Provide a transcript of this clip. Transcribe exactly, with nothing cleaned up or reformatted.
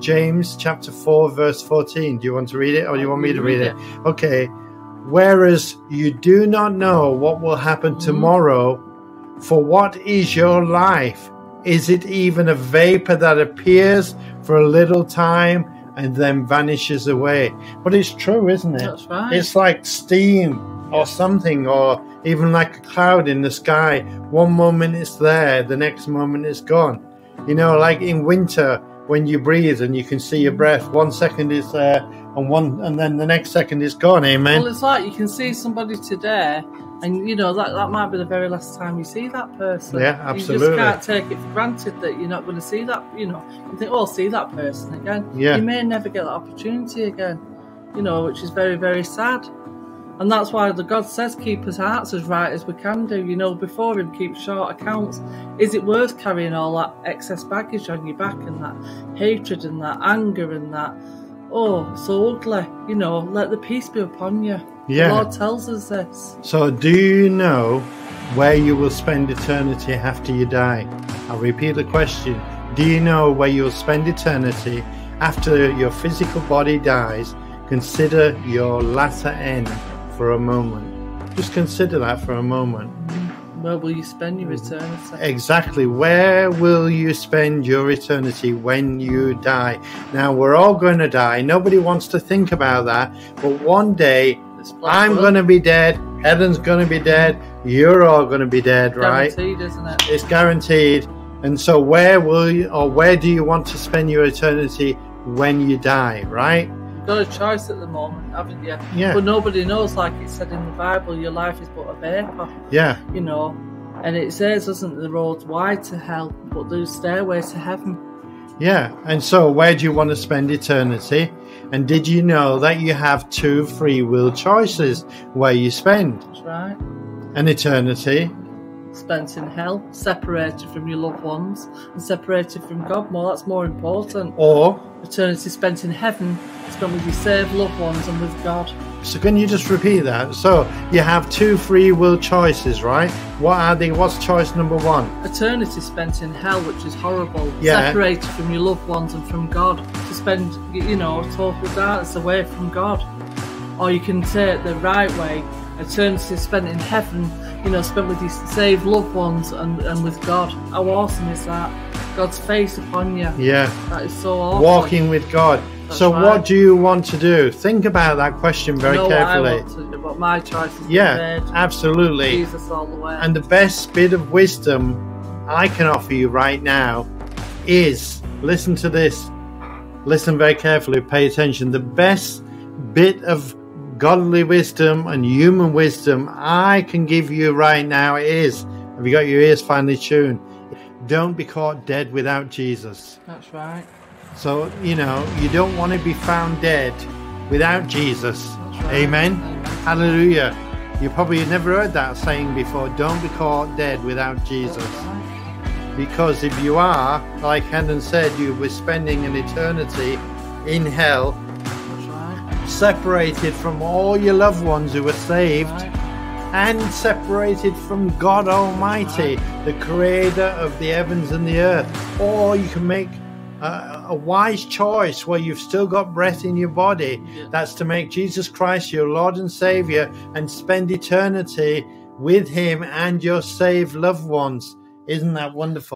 James chapter four, verse fourteen. Do you want to read it, or do you want me to read it? Okay. Whereas you do not know what will happen tomorrow, for what is your life? Is it even a vapor that appears for a little time and then vanishes away? But it's true, isn't it? That's right. It's like steam or something, or even like a cloud in the sky. One moment it's there, the next moment it's gone. You know, like in winter, when you breathe and you can see your breath, one second it's there, and one, and then the next second it's gone. Amen. Well, it's like you can see somebody today, and you know that that might be the very last time you see that person. Yeah, absolutely. You just can't take it for granted that you're not going to see that. You know, you think, "Oh, I'll see that person again." Yeah. You may never get that opportunity again. You know, which is very, very sad. And that's why the God says, keep his hearts as right as we can do. You know, before him, keep short accounts. Is it worth carrying all that excess baggage on your back, and that hatred and that anger and that, oh, so ugly? You know, let the peace be upon you. Yeah. The Lord tells us this. So do you know where you will spend eternity after you die? I'll repeat the question. Do you know where you'll spend eternity after your physical body dies? Consider your latter end. For a moment, just consider that for a moment. Where will you spend your eternity? Exactly, where will you spend your eternity when you die? Now, we're all going to die. Nobody wants to think about that, but one day I'm going to be dead, Helen's going to be dead, you're all going to be dead, right? Guaranteed, isn't it? It's guaranteed. And so where will you, or where do you want to spend your eternity when you die, right? Got a choice at the moment, haven't you? Yeah. But nobody knows, like it said in the Bible, your life is but a vapor. Yeah. You know, and it says, doesn't the road wide to hell, but the stairways to heaven. Yeah. And so, where do you want to spend eternity? And did you know that you have two free will choices where you spend? That's right. An eternity spent in hell, separated from your loved ones and separated from God. More, that's more important. Or eternity spent in heaven, spent with your saved loved ones and with God. So can you just repeat that? So you have two free will choices, right? What are they? What's choice number one? Eternity spent in hell, which is horrible. Yeah. Separated from your loved ones and from God, to spend, you know, total darkness away from God. Or you can take the right way, eternity spent in heaven, you know, spent with your saved loved ones and, and with God. How awesome is that? God's face upon you. Yeah. That is so awesome. Walking with God. That's so right. What do you want to do? Think about that question very I know carefully. What I want to do, but my choice is yeah, made. Absolutely. Jesus all the way. And the best bit of wisdom I can offer you right now is, listen to this, listen very carefully, pay attention. The best bit of godly wisdom and human wisdom I can give you right now is, have you got your ears finely tuned? Don't be caught dead without Jesus. That's right. So, you know, you don't want to be found dead without Jesus. That's right. Amen? Amen. Hallelujah. You probably never heard that saying before. Don't be caught dead without Jesus. Right. Because if you are, like Helen said, you were spending an eternity in hell, separated from all your loved ones who were saved, right, and separated from God Almighty, right, the creator of the heavens and the earth. Or you can make a, a wise choice where you've still got breath in your body. Yeah. That's to make Jesus Christ your Lord and Savior and spend eternity with him and your saved loved ones. Isn't that wonderful?